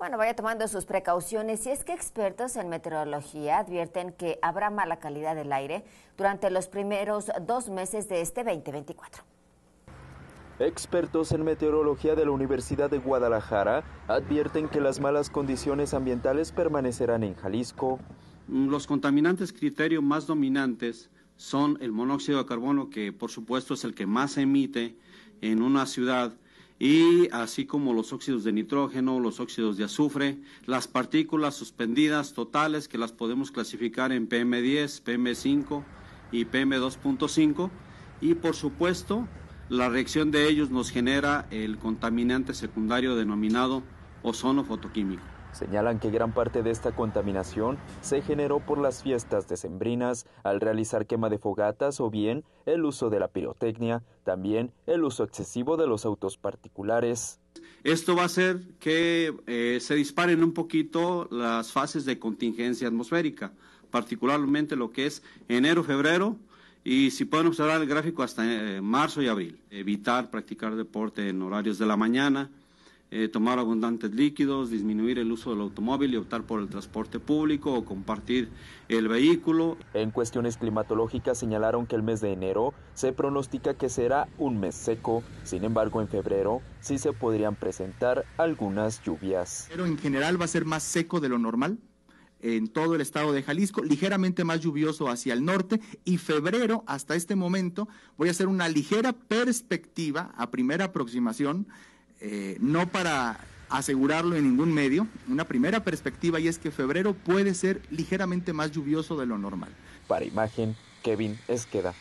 Bueno, vaya tomando sus precauciones, y es que expertos en meteorología advierten que habrá mala calidad del aire durante los primeros 2 meses de este 2024. Expertos en meteorología de la Universidad de Guadalajara advierten que las malas condiciones ambientales permanecerán en Jalisco. Los contaminantes criterio más dominantes son el monóxido de carbono, que por supuesto es el que más se emite en una ciudad, y así como los óxidos de nitrógeno, los óxidos de azufre, las partículas suspendidas totales, que las podemos clasificar en PM10, PM5 y PM2.5, y por supuesto la reacción de ellos nos genera el contaminante secundario denominado ozono fotoquímico. Señalan que gran parte de esta contaminación se generó por las fiestas decembrinas, al realizar quema de fogatas o bien el uso de la pirotecnia, también el uso excesivo de los autos particulares. Esto va a hacer que se disparen un poquito las fases de contingencia atmosférica, particularmente lo que es enero, febrero, y si pueden observar el gráfico hasta marzo y abril. Evitar practicar deporte en horarios de la mañana, tomar abundantes líquidos, disminuir el uso del automóvil y optar por el transporte público o compartir el vehículo. En cuestiones climatológicas señalaron que el mes de enero se pronostica que será un mes seco, sin embargo en febrero sí se podrían presentar algunas lluvias. Pero en general va a ser más seco de lo normal en todo el estado de Jalisco, ligeramente más lluvioso hacia el norte, y febrero hasta este momento voy a hacer una ligera perspectiva a primera aproximación, no para asegurarlo en ningún medio, una primera perspectiva, y es que febrero puede ser ligeramente más lluvioso de lo normal. Para Imagen, Kevin Esqueda.